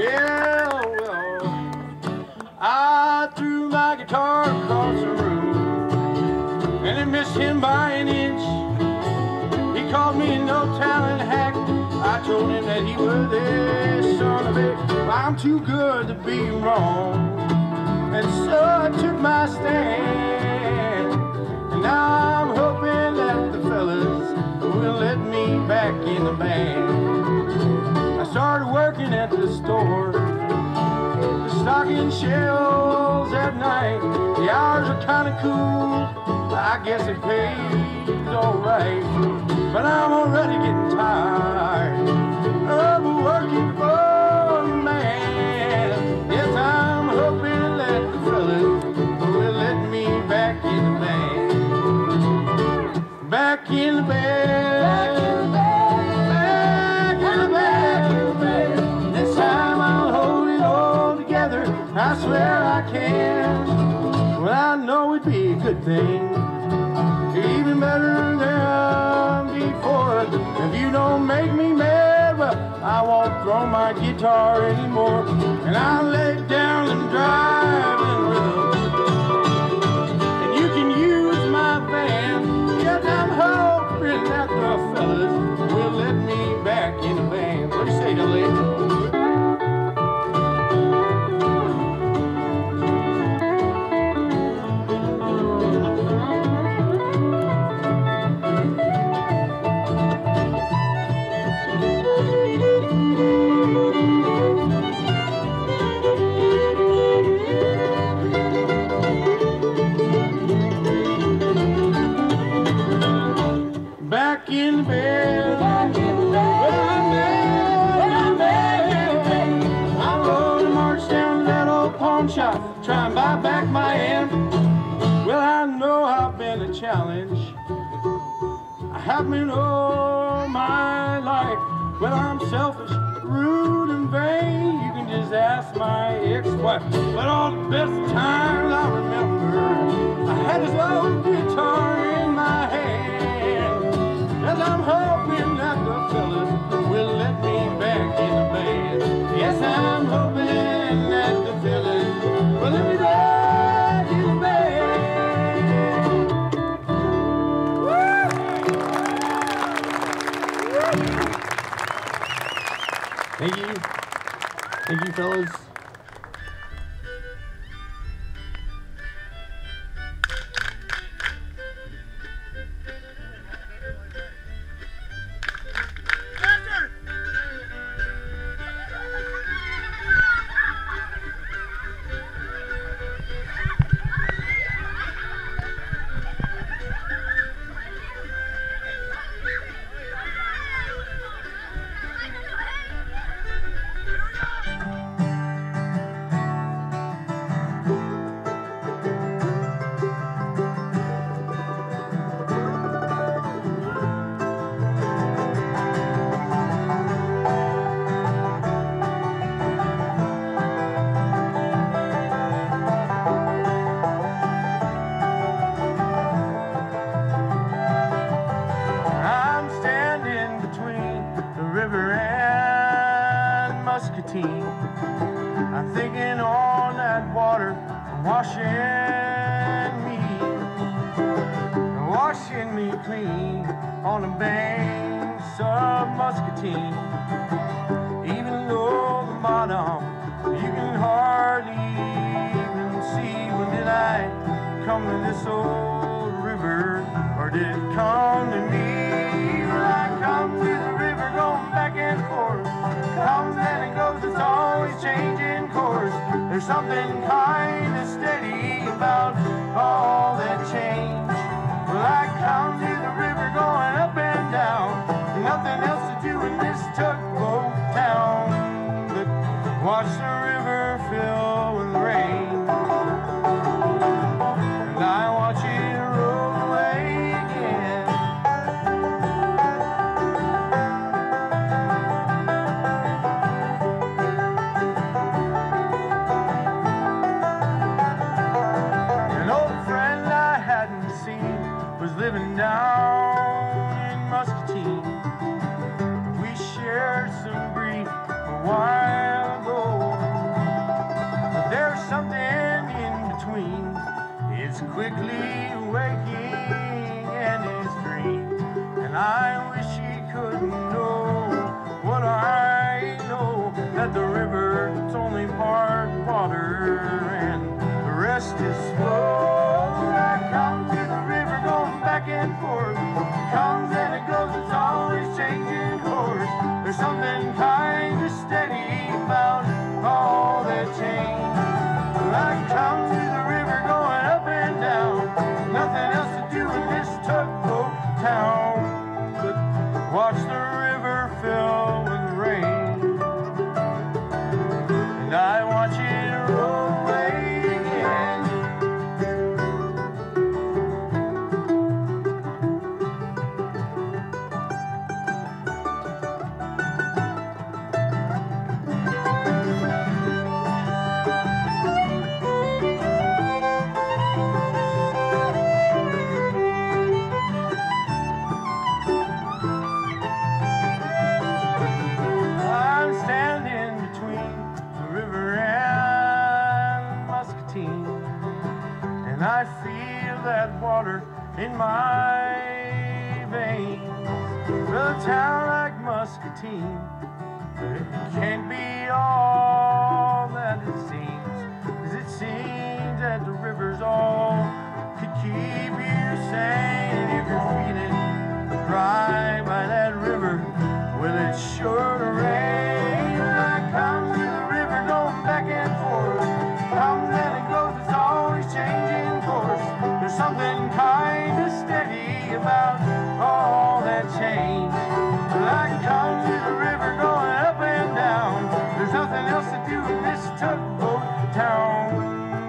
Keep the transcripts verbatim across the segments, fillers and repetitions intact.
Yeah, well, I threw my guitar across the room, and it missed him by an inch. He called me a no-talent hack. I told him that he was a son of a. Well, I'm too good to be wrong, and so I took my stand. And now I'm hoping that the fellas will let me back in the band. I started working at the store, stocking shelves at night. The hours are kinda cool, I guess it pays alright. But I'm already getting tired of working for a man. Yes, I'm hoping that the fella will let me back in the band. Back in the band. I swear I can. Well, I know it'd be a good thing, even better than before. If you don't make me mad, well, I won't throw my guitar anymore. And I'll lay down and drive and rhythm, and you can use my band. Yes, I'm hoping that the fellas will let me back in the band. What do you say, Dilly? Try and buy back my amp. Well, I know I've been a challenge. I have been all my life. Well, I'm selfish, rude, and vain. You can just ask my ex-wife. But all the best times I remember, I had this old guitar in my hand. And I'm hoping that the fellas will let me back in the band. Yes, I'm hoping that the well, let me back in the band. Thank you. Thank you, fellas. I'm thinking on that water washing me, washing me clean on the banks of Muscatine. Even though the bottom you can hardly even see. When did I come to this old river, or did it come to me? Will I come to the river going back and forth? Comes and it goes, it's always changing course. There's something kind of steady about all that change. Well, I come to the river going up and down. Nothing else to do in this tugboat town but watch the river fill with rain. And I watch it roll away again. Living down in Muscatine, we shared some grief a while ago. that the river's only part water and the rest is flow. I come to the river going back and forth. It comes and it goes, it's always changing course. There's something kind of steady about all that change. I come to the river going up and down. Nothing else to do in this tugboat town but watch the river fill with rain. And I watch it roll away again. I'm standing between river and Muscatine, and I feel that water in my veins. A town like Muscatine, it can't be all that it seems, 'cause it seems that the river's all could keep you sane. And if you're feeling dry by that river, well, it's sure to rain. I come to the river going back and forth. Comes and it goes, it's always changing course. There's something kind of steady about all that change. I come to the river going up and down. There's nothing else to do in this tugboat town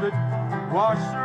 but watch the